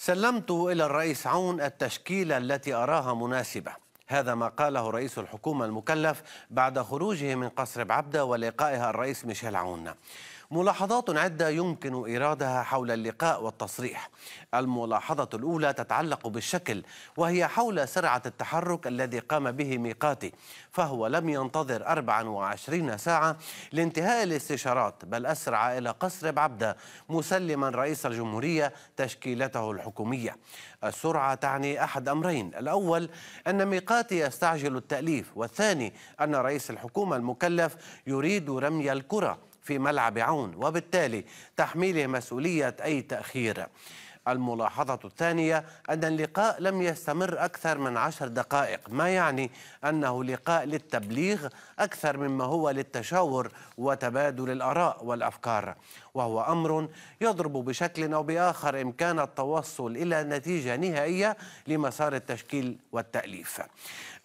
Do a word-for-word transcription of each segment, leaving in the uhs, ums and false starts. سلمت إلى الرئيس عون التشكيلة التي أراها مناسبة. هذا ما قاله رئيس الحكومة المكلف بعد خروجه من قصر بعبدة ولقائها الرئيس ميشيل عون. ملاحظات عدة يمكن إيرادها حول اللقاء والتصريح. الملاحظة الأولى تتعلق بالشكل، وهي حول سرعة التحرك الذي قام به ميقاتي، فهو لم ينتظر أربع وعشرين ساعة لانتهاء الاستشارات، بل أسرع إلى قصر بعبدة مسلما رئيس الجمهورية تشكيلته الحكومية. السرعة تعني أحد أمرين: الأول أن ميقاتي يستعجل التأليف، والثاني أن رئيس الحكومة المكلف يريد رمي الكرة في ملعب عون وبالتالي تحميله مسؤولية أي تأخير. الملاحظة الثانية أن اللقاء لم يستمر أكثر من عشر دقائق، ما يعني أنه لقاء للتبليغ أكثر مما هو للتشاور وتبادل الآراء والأفكار، وهو أمر يضرب بشكل أو بآخر إمكان التوصل إلى نتيجة نهائية لمسار التشكيل والتأليف.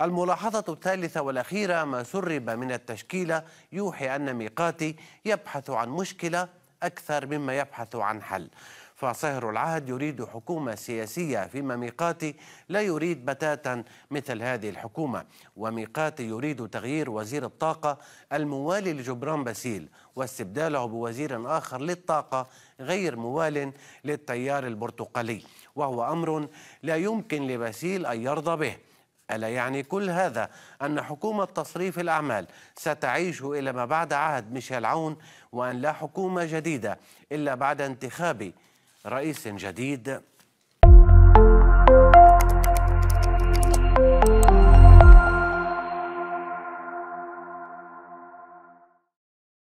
الملاحظة الثالثة والأخيرة: ما سرب من التشكيلة يوحي أن ميقاتي يبحث عن مشكلة أكثر مما يبحث عن حل، فصهر العهد يريد حكومة سياسية، فيما ميقاتي لا يريد بتاتا مثل هذه الحكومة. وميقاتي يريد تغيير وزير الطاقة الموالي لجبران باسيل واستبداله بوزير آخر للطاقة غير موال للتيار البرتقالي، وهو أمر لا يمكن لباسيل أن يرضى به. ألا يعني كل هذا أن حكومة تصريف الأعمال ستعيش إلى ما بعد عهد ميشيل عون، وأن لا حكومة جديدة إلا بعد انتخاب رئيس جديد؟